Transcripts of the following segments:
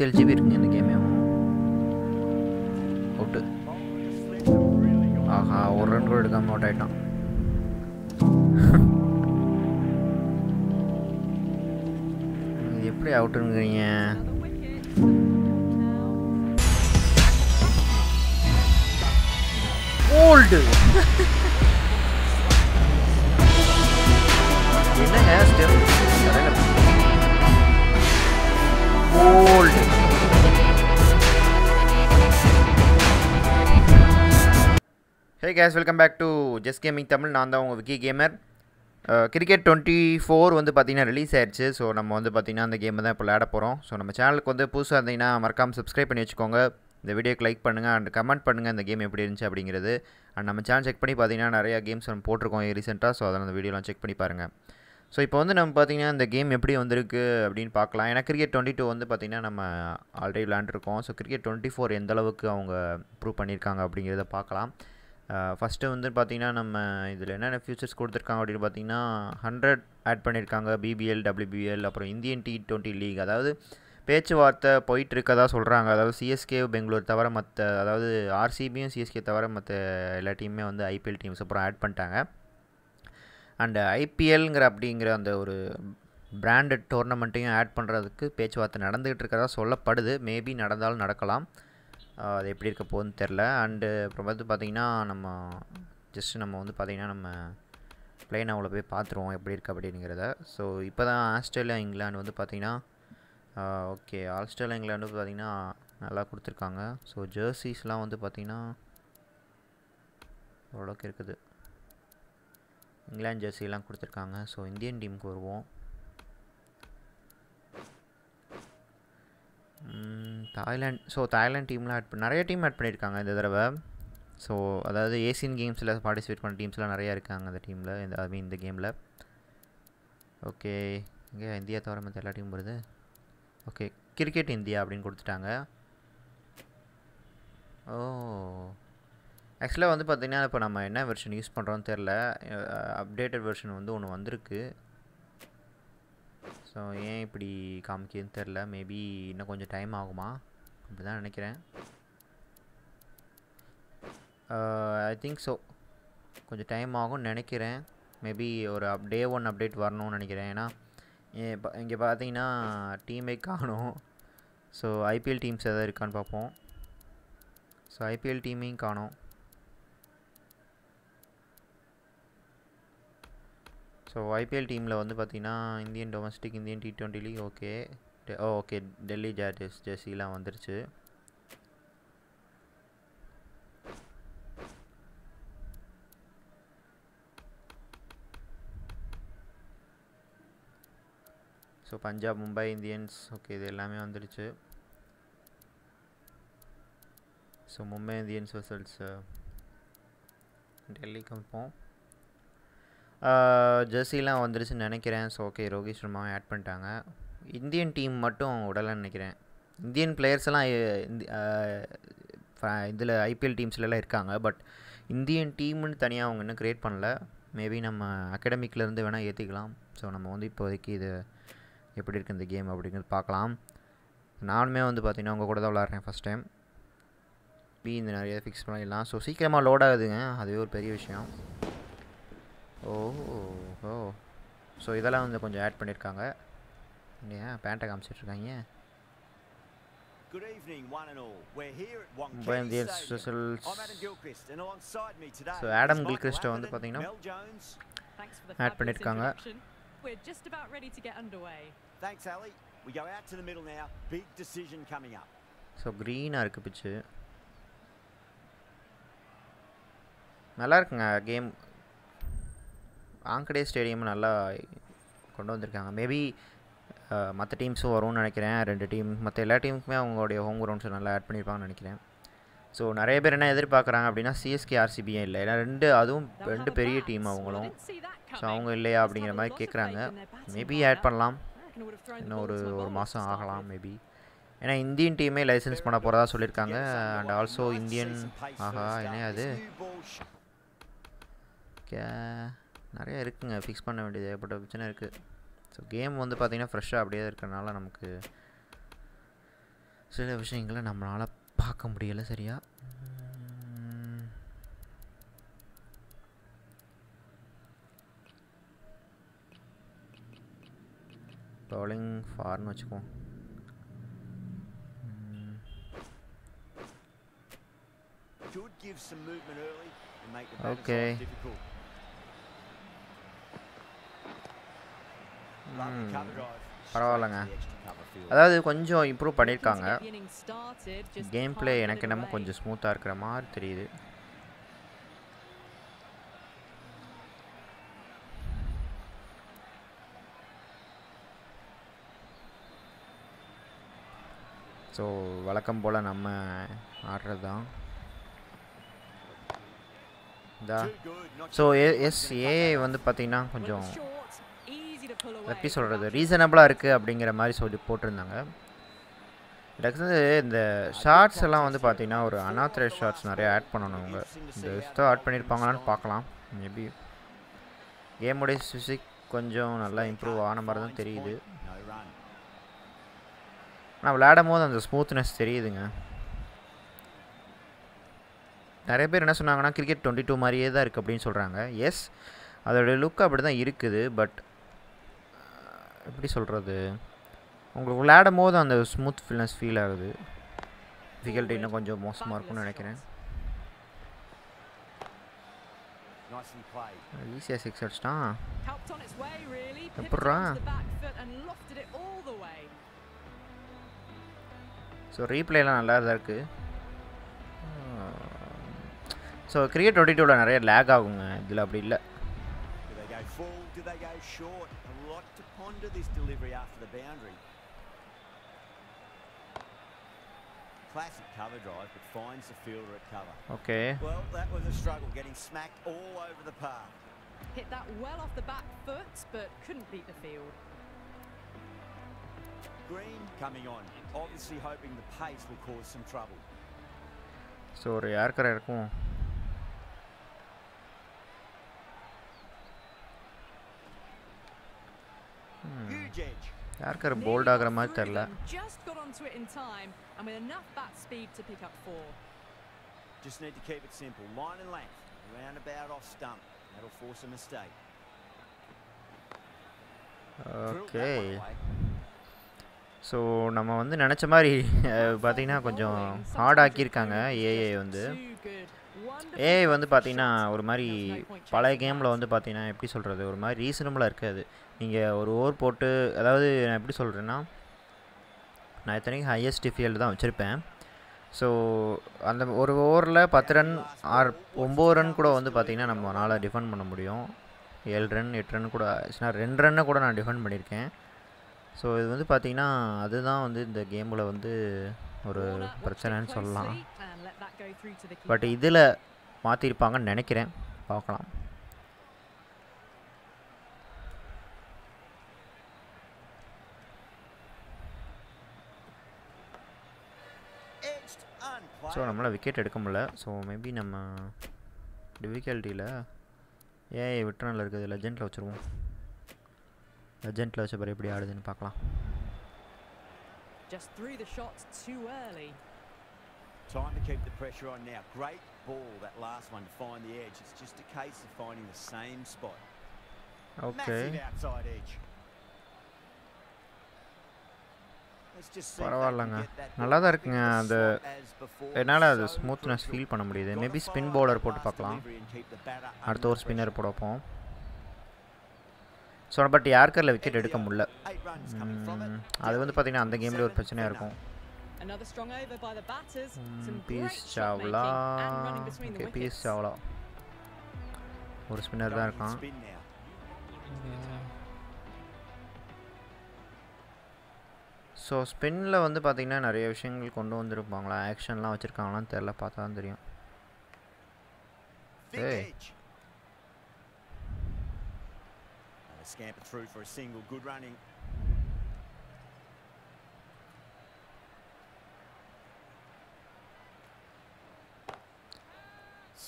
They'll GB in the game. Out. Aha, or run to come out right now. You play out in the old. In a hair still. Old. Hey guys, welcome back to Just Gaming Tamil. I am the Wiki Gamer. Cricket 24 on the Patina release edges, so we on the Patina and the game of the Palada. So நம்ம சேனலுக்கு வந்து புதுசா இருந்தீங்கன்னா மறக்காம subscribe பண்ணி வச்சுக்கோங்க. The video like and comment and the game எப்படி இருந்துச்சு அப்படிங்கிறது and நம்ம சேனல் செக் பண்ணி பாத்தீங்கன்னா நிறைய games on போட்டுருக்கோம் ரீசன்ட்டா சோ அத அந்த வீடியோலாம் செக் பண்ணி பாருங்க சோ இப்போ வந்து நம்ம பாத்தீங்கன்னா இந்த game எப்படி வந்திருக்கு அப்படினு பார்க்கலாம் ஏனா cricket 22 வந்து பாத்தீங்கன்னா நம்ம ஆல்ரெடி விளையாண்டு இருக்கோம் சோ cricket 24 எந்த அளவுக்கு அவங்க improve பண்ணிருக்காங்க அப்படிங்கறத பார்க்கலாம் ஃபர்ஸ்ட் வந்து பாத்தீங்கன்னா நம்ம இதுல என்னென்ன features கொடுத்திருக்காங்க அப்படினு பாத்தீங்கன்னா 100 ஆட் பண்ணிருக்காங்க BBL WBL அப்புறம் Indian T20 லீக் அதாவது பேச்சுவார்த்தை போயிட்டு இருக்கதா சொல்றாங்க அதாவது CSK பெங்களூர் தவிர மத்த அதாவது RCB CSK தவிர மத்த எல்லா டீம்மே வந்து IPL டீம்ஸ் அப்புறம் ஆட் பண்ணிட்டாங்க and IPL ங்கற அப்படிங்கற அந்த ஒரு பிராண்டட் டோர்னமென்ட்டையும் ஆட் பண்றதுக்கு பேச்சுவார்த்தை நடந்துட்டு இருக்கதா சொல்லப்படுது மேபி நடந்தாலும் நடக்கலாம் அது எப்படி இருக்க போன்னு தெரியல and அப்புறம் வந்து பாத்தீங்கன்னா நம்ம ஜஸ்ட் நம்ம வந்து பாத்தீங்கன்னா நம்ம ப்ளேன் அவளை போய் பாத்துறோம் எப்படி இருக்கு அப்படிங்கறத சோ இப்போதான் ஆஸ்திரேலியா இங்கிலாந்து வந்து பாத்தீங்கன்னா okay, Australia England வந்து பாத்தீங்கன்னா நல்லா கொடுத்திருக்காங்க சோ ஜெர்சிஸ்லாம் வந்து பாத்தீங்கன்னா ஓரளவுக்கு இருக்குது இங்கிலாந்து ஜெர்சிலாம் கொடுத்திருக்காங்க சோ இந்தியன் டீமுக்கு வருவோம் தாய்லாந்து சோ தாய்லாந்து டீம்ல நிறைய டீம் ஆட் பண்ணிருக்காங்க இந்த தடவை சோ அதாவது ஏசியன் கேம்ஸ்ல பார்ட்டிசிபேட் பண்ண டீம்ஸ்லாம் நிறைய இருக்காங்க அந்த டீம்ல I mean இந்த கேம்ல ஓகே இங்க இந்தியா தவிர மத்த எல்லா டீம் வருது Okay, Cricket India அப்படினு கொடுத்துட்டாங்க. ஓ एक्चुअली வந்து பாத்தீங்கன்னா இப்ப நம்ம என்ன வெர்ஷன் யூஸ் பண்றோம்னு தெரியல. அப்டேட்டட் வெர்ஷன் வந்து ஒன்னு வந்திருக்கு. சோ ஏன் இப்படி காமிக்கேன்னு தெரியல. மேபி இன்னும் கொஞ்சம் டைம் ஆகுமா அப்படிதான் நினைக்கிறேன். I think so. கொஞ்சம் டைம் ஆகும் நினைக்கிறேன். மேபி ஒரு டே 1 அப்டேட் வரணும்னு நினைக்கிறேன். ஏனா இங்க பாத்தீங்கன்னா டீமே காணோம் சோ IPL டீம்ஸ் எதா இருக்கான்னு பாப்போம் சோ IPL டீமையும் காணோம் சோ IPL டீம்ல வந்து பாத்தீங்கன்னா Indian domestic Indian T20 league okay okay Delhi jets ஜெர்சிலாம் வந்திருச்சு So Punjab, Mumbai Indians, okay, they all have come. So Mumbai Indians vs Delhi come. Jersey la vandruchu nenikiren so okay Rohit Sharma add pannanga Indian team mattum udala nenikiren Indian players la indha IPL teams la irukanga but Indian team nu thaniya avanga inna create pannala maybe nama academic la irundhu vena yethikalam so nama vandu ipodikku idu எப்படி இருக்கு இந்த game அப்படிங்கறது பார்க்கலாம் நானுமே வந்து பாத்தீங்கன்னா உங்க கூட தான் விளையாடுறேன் ஃபர்ஸ்ட் டைம் பி இந்த நிறைய ஃபிக்ஸ் பண்ணிடலாம் சோ சீக்கிரமா லோட் ஆகுதுங்க அதுவே ஒரு பெரிய விஷயம் ஓ ஓ சோ இதெல்லாம் வந்து கொஞ்சம் ஆட் பண்ணிருக்காங்க நீங்க பேண்ட காமிச்சிட்டு இருக்காங்க Good evening one and all we're here at 1K I'm Adam Gilchrist and alongside me today So Adam Gilchrist வந்து பாத்தீங்கன்னா ஆட் பண்ணிருக்காங்க We're just about ready to get underway. Thanks, Ali. We go out to the middle now. Big decision coming up. So green ah irukku pitch. Nalla irukku game. Ankade stadium nalla kondu vandirukanga. Maybe matha teams varunu nenikiren. Rendu team matha ella team kume avangala home grounds nalla add pannirpaanga nenikiren. So nariya per enna edirpaakranga appadina CSK RCB illa. Ena rendu periya team avangalum. So அவங்க இல்லையா அப்படிங்கிற மாதிரி கேக்குறாங்க maybe add பண்ணலாம் இன்னும் ஒரு மாசம் ஆகலாம் மேபி ஏனா இந்தியன் டீமே லைசென்ஸ் பண்ண போறதா சொல்லிருக்காங்க and also இந்தியன் ஆஹா என்ன அது கே நிறைய இருக்குங்க ஃபிக்ஸ் பண்ண வேண்டியது ஏகப்பட்ட பிரச்சனை இருக்கு சோ கேம் வந்து பாத்தீங்கன்னா ஃப்ரெஷா அப்படியே இருக்கறனால நமக்கு சில விஷயங்களை நம்மளால பார்க்க முடியல சரியா bowling farm வச்சுக்குவோம் should give some movement early and make the batter difficult பரவாயில்லைங்க அதாவது கொஞ்சம் இம்ப்ரூவ் பண்ணிருக்காங்க கேம் ப்ளே எனக்கு நம்ம கொஞ்சம் ஸ்மூத்தா இருக்கிற மாதிரி தெரியுது சோ வழக்கம் போல நம்ம ஆடுறது தான் சோ எஸ் ஏ வந்து பாத்தீங்கன்னா கொஞ்சம் எப்படி சொல்றது ரீசனபிளா இருக்கு அப்படிங்கற மாதிரி சொல்லி போட்டுருந்தாங்க அதுக்கு இந்த ஷாட்ஸ் எல்லாம் வந்து பாத்தீங்கன்னா ஒரு அனாத்ரைஸ் ஷாட்ஸ் நிறைய ஆட் பண்ணனும்ங்க ஜஸ்ட் ஆட் பண்ணிருப்பாங்களான்னு பார்க்கலாம் மேபி கேம் ஓட ஃபிசிக் கொஞ்சம் நல்லா இம்ப்ரூவ் ஆன மாதிரி தான் தெரியுது நான் விளையாடும்போது அந்த ஸ்மூத்னஸ் தெரியுதுங்க நிறைய பேர் என்ன சொன்னாங்கன்னா கிரிக்கெட் 22 மாதிரியே தான் இருக்கு அப்படினு சொல்றாங்க எஸ் அதோட லுக் அப்படி தான் இருக்குது பட் எப்படி சொல்றது உங்களுக்கு விளையாடும்போது அந்த ஸ்மூத் ஃபீல்னஸ் ஃபீல் ஆகுது டிஃபிகல்ட்டி இன்னும் கொஞ்சம் மோசமா இருக்கும்னு நினைக்கிறேன் ஈஸியா சிக்ஸ் அடிச்சா எப்பறா சோ ரீப்ளேலாம் நல்லா தான் இருக்கு சோ கிரிக்கெட் 22ல நிறைய லாக் ஆகுங்க இதுல அப்படி இல்ல Do they go short? A lot to ponder this delivery after the boundary. Classic cover drive, but finds the fielder at cover. Okay. Well, that was a struggle, getting smacked all over the park. Hit that well off the back foot, but couldn't beat the field. Green coming on, obviously hoping the pace will cause some trouble. Sorry, yaar kar irukku. Yarker bold agra maari therla just got onto it in time and with enough bat speed to pick up four just need to keep it simple line and length round about off stump that'll force a mistake okay so nama vandu nenacha mari pathina konjam hard aaki irukanga AI வந்து பாத்தீனா ஒரு மாதிரி பழைய கேம்ல வந்து பாத்தீனா எப்படி சொல்றது ஒரு மாதிரி ரீசனபிளா இருக்காது நீங்க ஒரு ஓவர் போட்டு அதாவது நான் எப்படி சொல்றேன்னா நான் இத்தனை ஹையஸ்ட் ஃபீல்ட் தான் வச்சிருப்பேன் சோ அந்த ஒரு ஓவர்ல 10 ரன் 9 ரன் கூட வந்து பாத்தீனா நம்மனால டிஃபெண்ட் பண்ண முடியும் 7 ரன் 8 ரன் கூட ஆச்சுனா 2 ரன் கூட நான் டிஃபெண்ட் பண்ணிருக்கேன் சோ இது வந்து பாத்தீனா அதுதான் வந்து இந்த கேம்ல வந்து ஒரு பிரச்சனைன்னு சொல்லலாம் பட் இதுல மாத்தி இருப்பாங்கன்னு நினைக்கிறேன் பார்க்கலாம் சோ நம்மள விக்கெட் எடுக்க முடியல சோ மேபி நம்ம டிஃபிகல்ட்டில ஏய் விட்டனல இருக்குது லெஜெண்ட்ல வச்சிருவோம் லெஜெண்ட்ல வச்ச பாரு எப்படி ஆடுதுன்னு பார்க்கலாம் just threw the shots too early Time to keep the pressure on now. Great ball, that last one to find the edge. It's just a case of finding the same spot. Okay. Massive outside edge. Let's just see. பரவாயில்லைங்க. நல்லா தான் இருக்குங்க. அந்த என்னால அது smoothness feel பண்ண முடியுது. Maybe spin bowler போட்டு பார்க்கலாம். அடுத்து ஒரு ஸ்பின்னர் போடுவோம். சோ பட் யார்கர்ல விக்கெட் எடுக்க முடியல. அது வந்து பாத்தீங்கன்னா அந்த கேம்ல ஒரு பிரச்சனையா இருக்கும். Another strong over by the batters some Peace Chawla Peace Chawla or spinner da irukan so spin la vandu pathina nariya vishayangal kondu vandirupangala action la vechirukangala therla paatha dhan theriyum hey and a scamper through for a single good running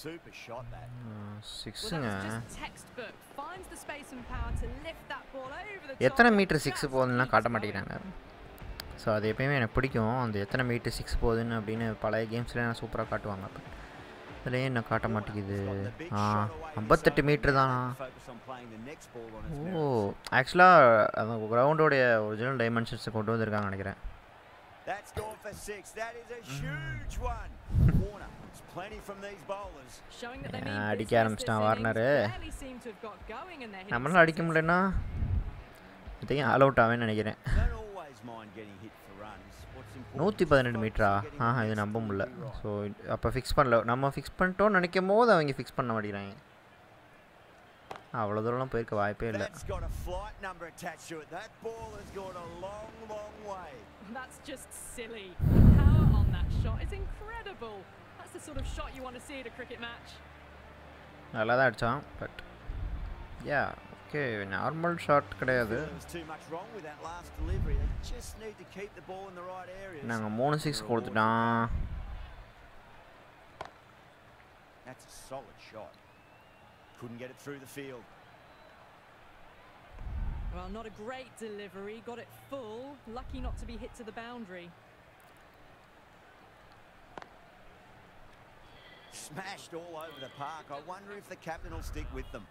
super shot that 6 textbook finds the space and power to lift that ball over the top எத்தனை metre 6 போகுதுன்னா காட்ட மாட்டேங்கறாங்க so அது எப்போயுமே எனக்கு பிடிக்கும். அந்த எத்தனை மீட்டு சிக்ஸ் போகுதுன்னு அப்படின்னு பழைய கேம்ஸ்லாம் நான் சூப்பராக காட்டுவாங்க. அப்போ இதுலேயே என்ன காட்ட மாட்டேங்குது. 58 மீட்ரு தான். ஓ, ஆக்சுவலாக அந்த கிரவுண்டோடைய ஒரிஜினல் டைமென்ஷன்ஸை கொண்டு வந்திருக்காங்க நினைக்கிறேன். That's gone for six. That is a huge one. Warner, it's plenty from these bowlers. Showing that they need this Warner. Really seem to have got going in their head. நம்மள அடிக்க முடியலனா இதையும் all out ஆவேன்னு நினைக்கிறேன். 117 மீட்டரா? இது நம்ப முடியல. So அப்ப fix பண்ணல. நம்ம ஃபிக்ஸ் பண்ணிட்டோம் நினைக்கும்போது அவங்க ஃபிக்ஸ் பண்ண மாட்டேங்கறாங்க. அவ்வளவு தூரம்லாம் போயிருக்க வாய்ப்பே இல்ல. That's just silly. The power on that shot is incredible. That's the sort of shot you want to see at a cricket match. நல்லா தான் அடிச்சான், but yeah, okay, normal shot கிடையாது. நாங்க 3-6 கொடுத்துட்டோம். That's a solid shot. Couldn't get it through the field. Well, not a great delivery. Got it full. Lucky not to be hit to the boundary. Smashed all over the park. I wonder if the captain will stick with them.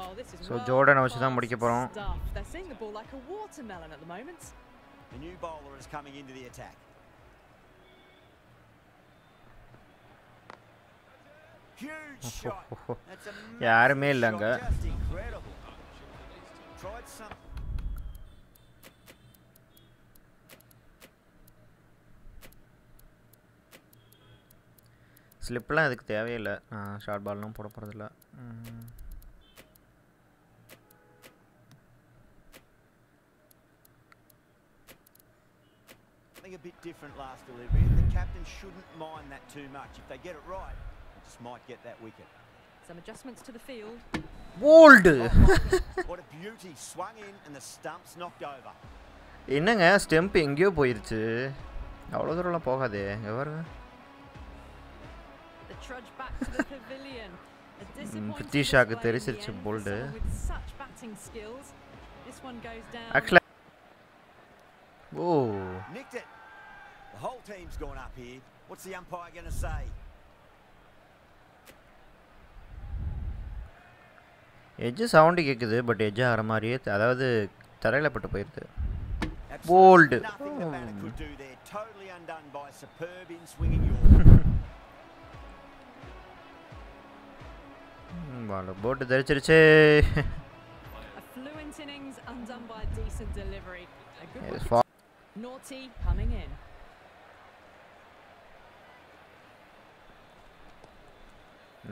Oh, this is so Jordan avach dhaan mudikka porom. They're seeing the ball like a watermelon at the moment. The new bowler is coming into the attack. யாருமே இல்லங்க. ஸ்லிப்லாம் அதுக்கு தேவையில்லை. Short பால்லாம் போட போறதில்ல. A bit different last delivery. The captain shouldn't mind that too much. If they get it right, just might get that wicket. Some adjustments to the field. Bold. What a beauty. Swung in and the stumps knocked over. என்னங்க stump எங்கயோ போயிருச்சு. அவ்வளவு தூரம்லாம் போகாதே. இங்க பாருங்க. The trudge back to the pavilion. A disappointing. திஷாக்கு தெரிசிருச்சு bowled. Such batting skills. This one goes down. Actually. Oh. Nicked it. The whole team's gone up here. What's the umpire going to say? Edge sound கேட்குது, but edge ஆகிற மாதிரியே, அதாவது தரையில் பட்டு போயிடுது. Bolt போட்டு தெரிச்சிருச்சு.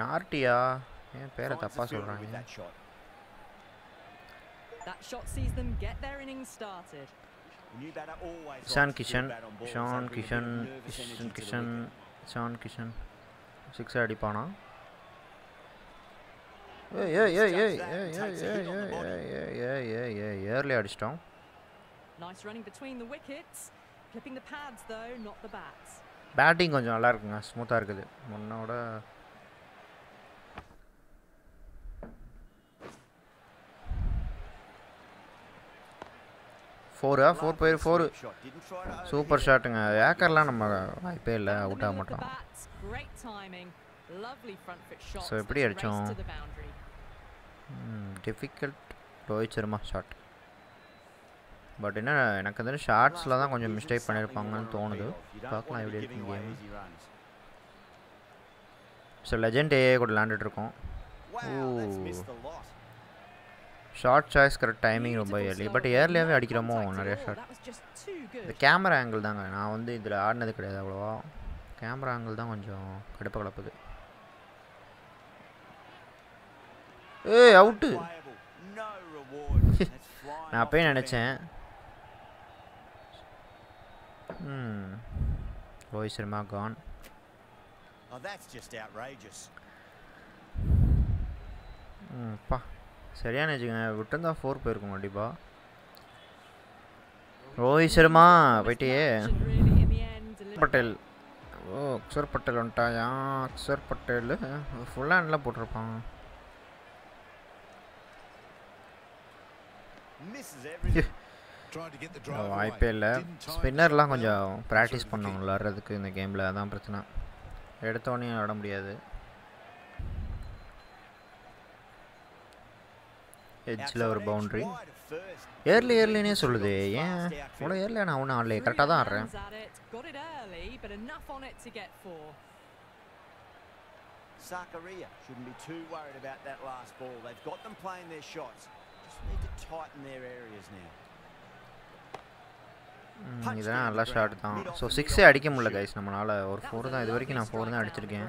நார்ட்டியா ஏன் பேரை தப்பா சொல்றாங்க. That shot sees them get their innings started. Sean Kishan 6 அடிபானா. ஏர்லி அடிச்சிட்டோம். Nice running between the wickets, clipping the pads though, not the bats. Batting கொஞ்சம் நல்லா இருக்குங்க, ஸ்மூத்தா இருக்குது முன்னோட. ஃபோர் போயிரு சூப்பர் ஷாட்டுங்க. ஏக்கர்லாம் நம்ம வாய்ப்பே இல்லை, அவுட் ஆக மாட்டோம். ஸோ எப்படி அடித்தோம்? Difficult ரோஹிச்சர்மா shot. பட் என்ன எனக்கு வந்து ஷார்ட்ஸில் தான் கொஞ்சம் மிஸ்டேக் பண்ணியிருப்பாங்கன்னு தோணுது. பார்க்கலாம் எப்படி இருக்குங்க. ஸோ லெஜண்ட் ஏ கூட விளாண்டுட்ருக்கோம். ஷார்ட் சாய்ஸ் கரெக்ட், டைமிங் ரொம்ப ஏர்லி. பட் ஏர்லியாகவே அடிக்கிறோமோ நிறையா ஷார்ட். இந்த கேமரா ஆங்கிள் தாங்க, நான் வந்து இதில் ஆடினது கிடையாது அவ்வளோவா. கேமரா ஆங்கிள் தான் கொஞ்சம் கடுப்பை கலப்புது. ஏய் அவுட்டு நான் அப்பயே நினச்சேன். ரோஹித் சர்மா கான். பா சரியான வச்சுக்கோங்க, விட்டுருந்தா 4 போயிருக்கும் கண்டிப்பாக. ரோஹித் சர்மா போயிட்டே. பட்டேல் ஓ அக்ஷர் பட்டேல் வந்துட்டாயா? அக்ஷர் பட்டேல் ஃபுல் ஹேண்ட்லாம் போட்டிருப்பாங்க. IPL spinner la konjam practice pannavum larradhukku indha game la adhaan prachana edutone oda mudiyadhu edge la or boundary early ne soludhe yen oda early na avana alle correct ah dhaan arren got it early but enough on it to get four. Sakaria shouldn't be too worried about that last ball. They've got them playing their shots. Just need to tighten their areas now. This is a good shot. So 6 அடிக்க முடியல guys நம்மனால ஒரு 4 தான் இது வரைக்கும் நான் 4 தான் அடிச்சிருக்கேன்.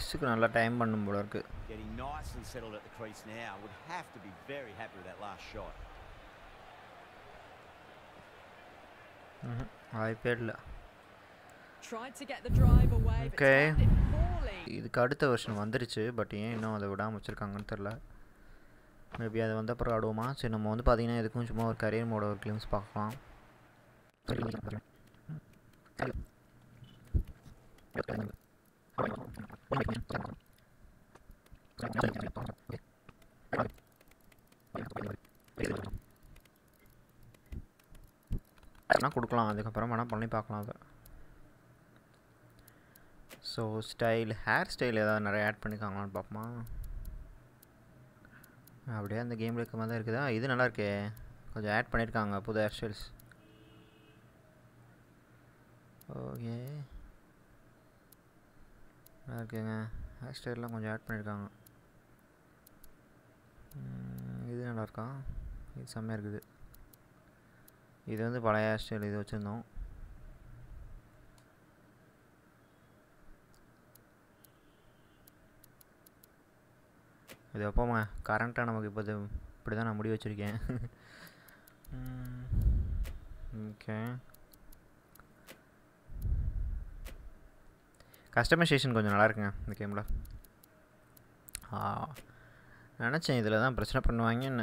6 க்கு நல்ல டைம் பண்ணும் போல இருக்கு. Getting nice and settled at the crease now. Would have to be very happy with that last shot. iPad la tried to get the drive away but இதுக்கு அடுத்த வெர்ஷன் வந்திருச்சு பட் ஏன் இன்னும் அதை விடாம வச்சிருக்காங்கன்னு தெரியல. Maybe I want the Pradoma, Cinnamon, the Padina, the Kunchmo, career mode of Clims Park Farm. So, style, hairstyle, அப்படியே அந்த கேம்ல இருக்கமா தான் இருக்குதா இது நல்லா இருக்கே கொஞ்சம் ஆட் பண்ணிருக்காங்க புது ஆக்சுவல்ஸ் ஓகே ஓகேங்க ஹேர் ஸ்டைல்லாம் கொஞ்சம் ஆட் பண்ணிருக்காங்க இது நல்லா இருக்கா இது செமையா இருக்குது இது வந்து பழைய ஹேர் ஸ்டைல் இது வச்சிருந்தோம் Current and Amagi, but then I'm going to again. Okay. Customization going on the camera. Ah, I'm not saying the other person up annoying in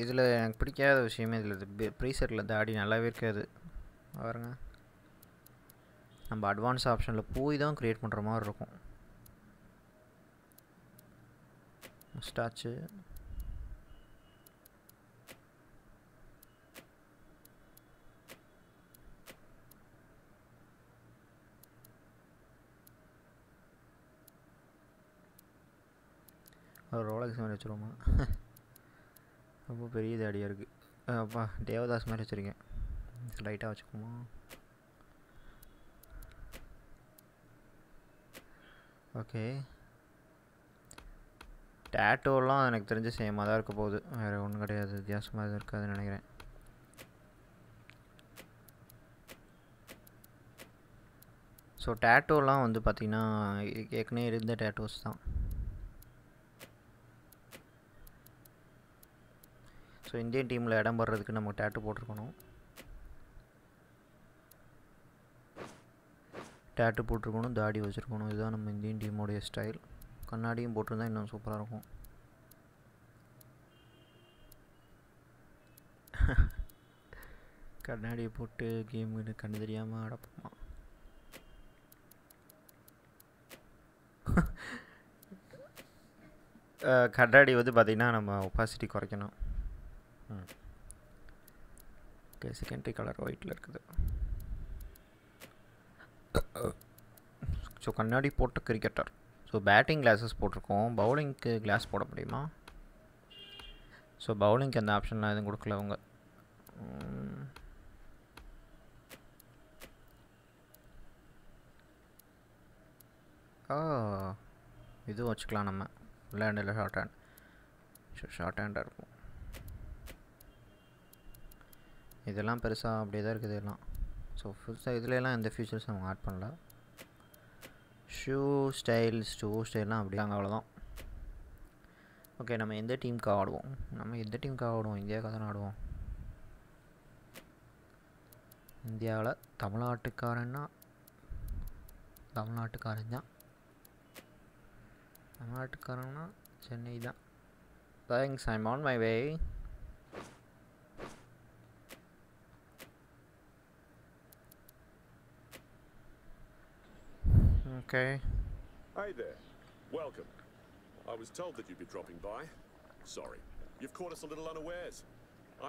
either pretty care of shame is the preset let the add in a live care. I'm advanced option of poo, don't create one more. Mustache Rolex மேல வச்சிரோமா ரொம்ப பெரிய தாடியா இருக்கு அப்பா தேவதாஸ் மேல வச்சிருக்கேன் லைட்டா வச்சுக்குமா okay Tattoo எல்லாம் எனக்கு தெரிஞ்ச சேமா தான் இருக்க போகுது வேற ஒண்ணும் கிடையாது வித்தியாசமா தான் இருக்குன்னு நினைக்கிறேன் சோ tattoo எல்லாம் வந்து பாத்தீங்கன்னா ஏற்கனவே இருந்த tattoos தான் சோ இந்தியன் டீம்ல இடம் பண்றதுக்கு நம்ம tattoo போட்டுக்கணும் tattoo போட்டுக்கணும் தாடி வச்சிருக்கணும் இதுதான் நம்ம இந்தியன் டீமோட ஸ்டைல் கண்ணாடியும் போட்டுறதா இன்னும் சூப்பரா இருக்கும் கண்ணாடி போட்டு கேம் கண்டு தெரியாம அடப்பமா கண்ணாடி வந்து பாத்தீங்கன்னா நம்ம opacity குறைக்கணும் ஓகே செகண்டரி கலர் ஒயிட்ல இருக்குது சோ கண்ணாடி போட்டு கிரிக்கெட்டர் So batting glasses போட்டுறோம் bowling glass போட முடியுமா சோ bowling அந்த ஆப்ஷன்லாம் எதுவும் கொடுக்கல அவங்க இது வச்சுக்கலாம் நம்ம லேண்ட்ல ஷார்ட் ஹேண்ட் இருக்கும் இதெல்லாம் பெருசா அப்படியே தான் இருக்குது எல்லாம் சோ full size இதுல எல்லாம் இந்த features அவங்க ஆட் பண்ணல Shoe styles, shoe style ना अपड़ी आँगा वाला तो। Okay, नमे इंदर टीम का आड़ वो, इंडिया का तो ना आड़ वो। इंडिया वाला तमिल आर्टिक कारण ना, चेन्नई जा। Thanks, I'm on my way. Okay. Hey there. Welcome. I was told that you'd be dropping by. Sorry. You've caught us a little unawares.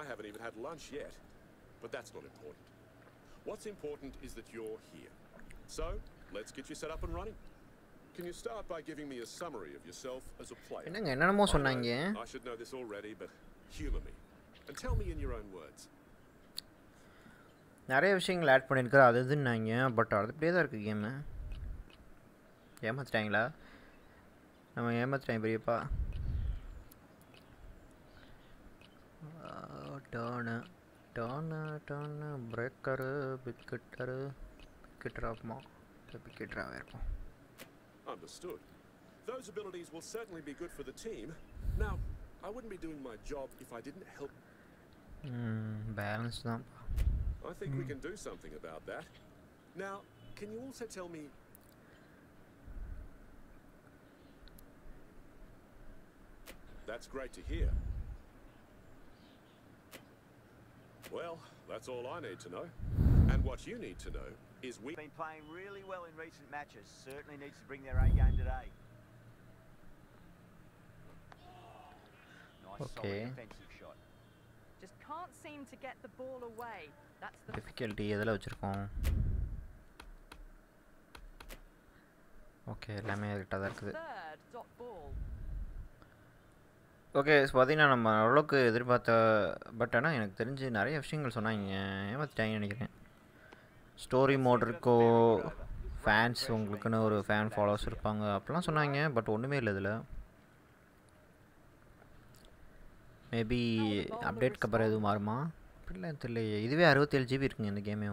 I haven't even had lunch yet, but that's not important. What's important is that you're here. So, let's get you set up and running. Can you start by giving me a summary of yourself as a player? I should know this already, but humor me. And tell me in your own words. நிறைய விஷயங்கள் add பண்ணிருக்காரு அது இதுன்னாங்க but அது அப்படியே தான் இருக்கு game ஏமாத்திட்டாங்களா நம்ம ஏமாத்திட்டாங்க பெரியப்பா டர்னு டர்னு டர்னு பிரேக்கரு விக்கெட்டரு விக்கெட்டராகுமா விக்கெட்டராக இருப்போம் understood those abilities will certainly be good for the team now I wouldn't be doing my job if I didn't help balance them I think we can do something about that. Now, can you also tell me? That's great to hear. Well, that's all I need to know. And what you need to know is we've been playing really well in recent matches. Certainly needs to bring their A game today. Nice solid defensive shot. Just can't seem to get the ball away. That's the difficulty edala vechirukom okay lame edutta da irukku okay so padina nama avlukku edirpaatha but ana enak therinji nariya vishayangal sonnainga emathittainga nenikiren story mode irko fans ungalukku oru fan followers irupanga appala sonnainga but onnume illa idla maybe update ku apra edhu maruma இல்ல தெரியல இதுவே 67 GB இருக்குங்க இந்த கேமே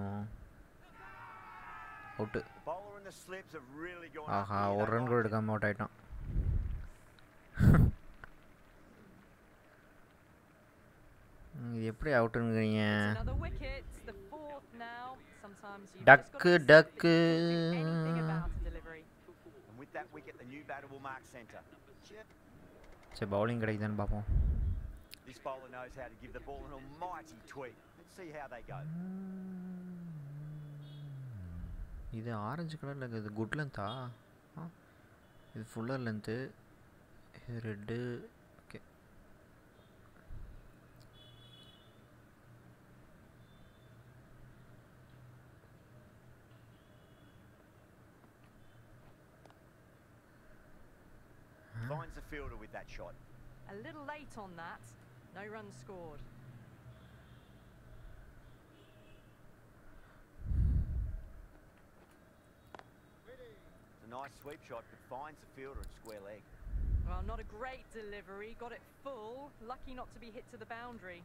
out ஆஹா ஒரு run கூட எடுக்காம out ஆயிட்டான் இது எப்படி அவுட்ங்கறீங்க டக் டக் சரி பவுலிங் கிடைக்குதான்னு பாப்போம் This bowler knows how to give the ball an almighty tweak. Let's see how they go. இது ஆரஞ்சு கலர்ல இருக்குது குட் லெந்தா இது ஃபுல்லர் லெந்த் இது red okay Finds the fielder with that shot. A little late on that. No runs scored. It's a nice sweep shot that finds the fielder at square leg. Well, not a great delivery. Got it full. Lucky not to be hit to the boundary.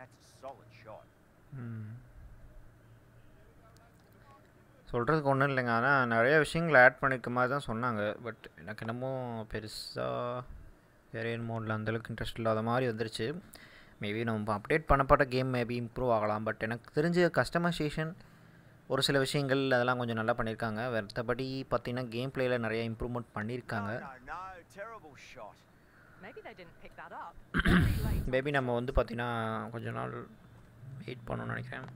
That's a solid shot. சொல்றதுக்கு ஒன்றும் இல்லைங்க ஆனால் நிறைய விஷயங்கள் add பண்ணிக்க மாதிரி தான் சொன்னாங்க பட் எனக்கு என்னமோ பெருசாக கேரியர் மோடில் அந்தளவுக்கு இன்ட்ரெஸ்ட் இல்லாத மாதிரி வந்துருச்சு மேபி நம்ம அப்டேட் பண்ணப்பட்ட கேம் மேபி இம்ப்ரூவ் ஆகலாம் பட் எனக்கு தெரிஞ்ச கஸ்டமைசேஷன் ஒரு சில விஷயங்கள் அதெல்லாம் கொஞ்சம் நல்லா பண்ணியிருக்காங்க மற்றபடி பார்த்தீங்கன்னா கேம் பிளேயில் நிறைய இம்ப்ரூவ்மெண்ட் பண்ணியிருக்காங்க மேபி நம்ம வந்து பார்த்தீங்கன்னா கொஞ்ச நாள் வெயிட் பண்ணணும்னு நினைக்கிறேன்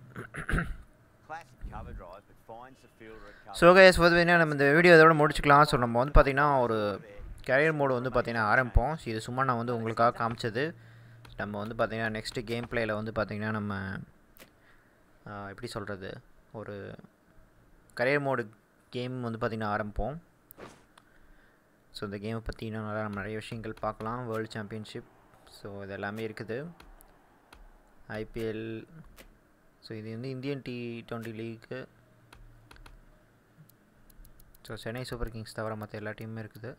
So guys, for the video இதோட முடிச்சுக்கலாம் ஸோ நம்ம வந்து பார்த்தீங்கன்னா ஒரு கேரியர் மோடு வந்து பார்த்தீங்கன்னா ஆரம்பிப்போம் ஸோ இது சும்மா நான் வந்து உங்களுக்காக காமிச்சது நம்ம வந்து பார்த்தீங்கன்னா நெக்ஸ்ட்டு கேம் பிளேயில் வந்து பார்த்தீங்கன்னா நம்ம எப்படி சொல்கிறது ஒரு கேரியர் மோடு கேம் வந்து பார்த்தீங்கன்னா ஆரம்பிப்போம் ஸோ இந்த கேமை பற்றி இன்னும் நம்ம நிறைய விஷயங்கள் பார்க்கலாம் வேர்ல்டு சாம்பியன்ஷிப் ஸோ இது எல்லாமே இருக்குது ஐபிஎல் ஸோ இது வந்து Indian T20 league so Chennai Super Kings தவிர மற்ற எல்லா டீமுமே இருக்குது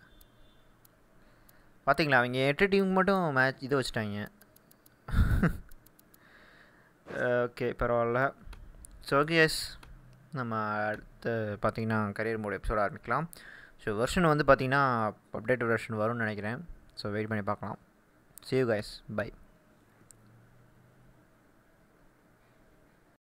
பார்த்தீங்களா அவங்க 8 டீமுக்கு மட்டும் மேட்ச் இது வச்சுட்டாங்க ஓகே பரவாயில்ல ஸோ எஸ் நம்ம அடுத்து பார்த்திங்கன்னா கரியர் மோட் எபிசோட் ஆரம்பிக்கலாம் ஸோ வெர்ஷன் வந்து பார்த்திங்கன்னா அப்டேட் வெர்ஷன் வரும்னு நினைக்கிறேன் ஸோ வெயிட் பண்ணி பார்க்கலாம் see you guys bye